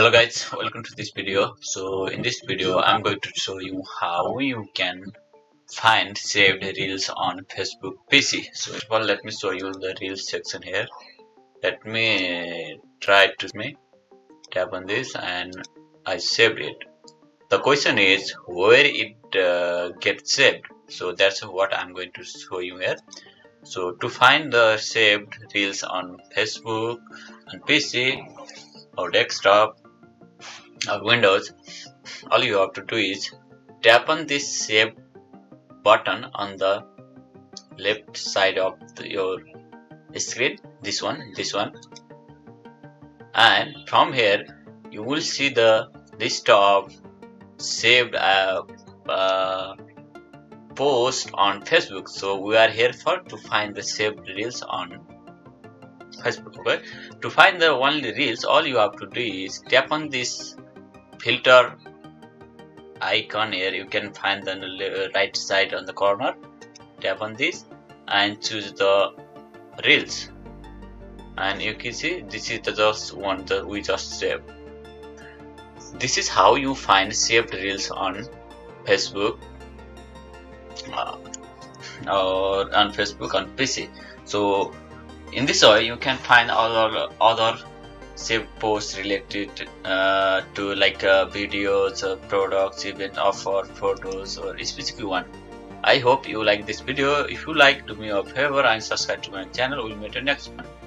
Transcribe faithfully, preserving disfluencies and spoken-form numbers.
Hello guys, welcome to this video. So in this video I'm going to show you how you can find saved reels on Facebook P C. So first of all, let me show you the reels section here. Let me try to me tap on this and I saved it. The question is where it uh, gets saved. So that's what I'm going to show you here. So to find the saved reels on Facebook and P C or desktop or Windows, all you have to do is tap on this save button on the left side of the, your screen, this one this one and from here you will see the list of saved uh, uh, posts on Facebook. So we are here for to find the saved reels on Facebook. Okay, to find the only reels, all you have to do is tap on this filter icon here. You can find the right side on the corner. Tap on this and choose the reels, and you can see this is the just one that we just saved. This is how you find saved reels on Facebook uh, or on Facebook on P C. So in this way you can find other other saved posts related uh, to like uh, videos, uh, products, event offer, photos, or a specific one. I hope you like this video. If you like, do me a favor and subscribe to my channel. We'll meet you next one.